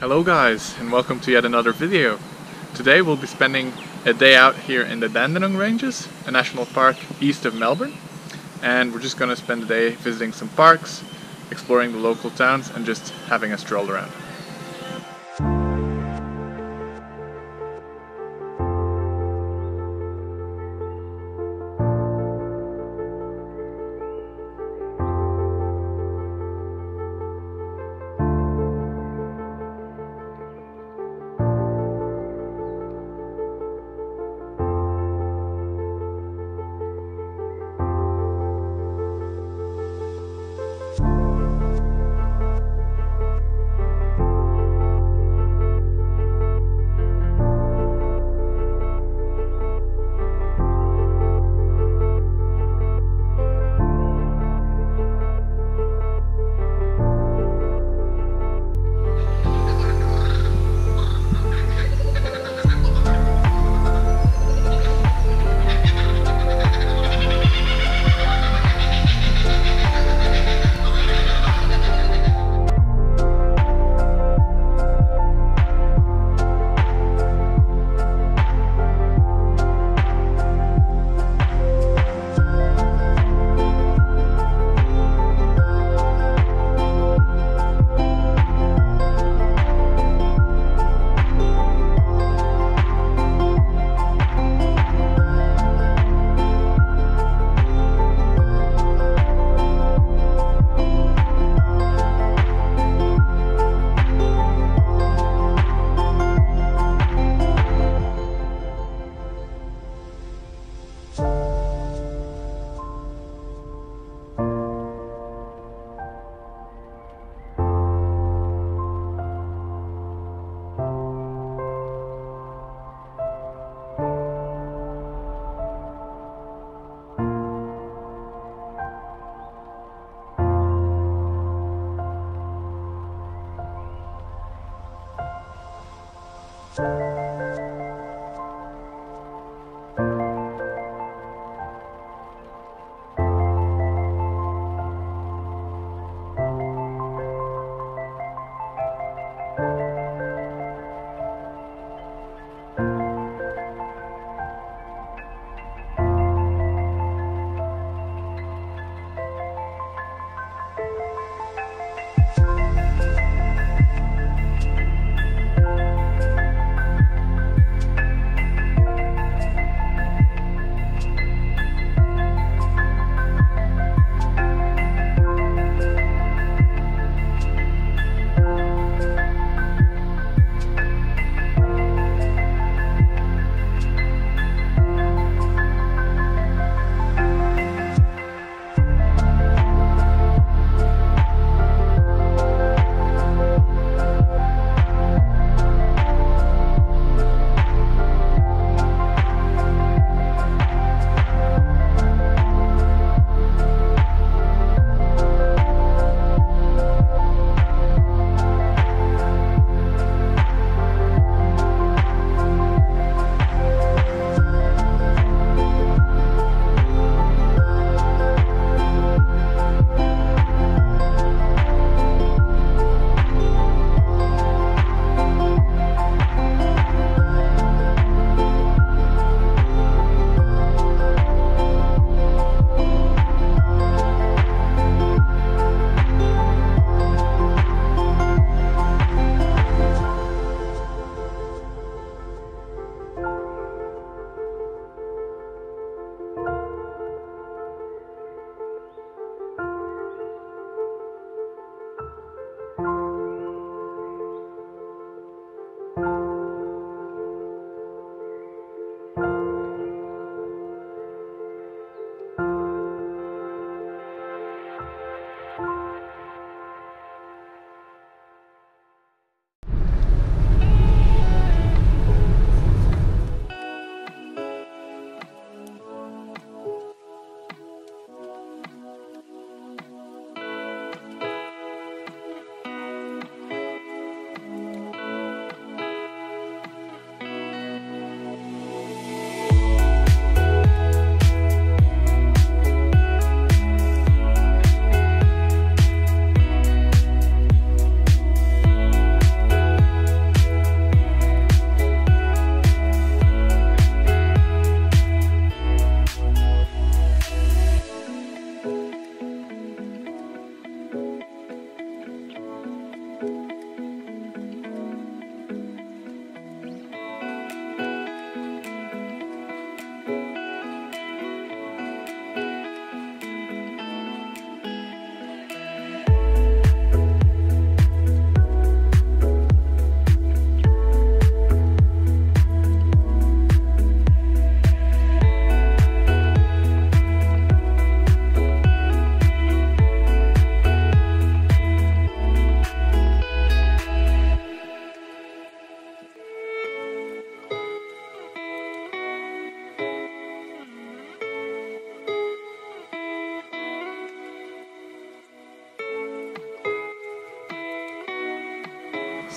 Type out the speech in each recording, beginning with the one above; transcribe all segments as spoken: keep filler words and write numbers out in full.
Hello guys, and welcome to yet another video. Today we'll be spending a day out here in the Dandenong Ranges, a national park east of Melbourne, and we're just going to spend the day visiting some parks, exploring the local towns and just having a stroll around.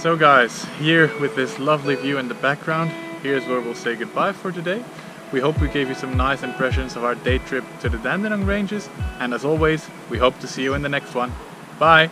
So guys, here with this lovely view in the background, here's where we'll say goodbye for today. We hope we gave you some nice impressions of our day trip to the Dandenong Ranges, and as always, we hope to see you in the next one. Bye!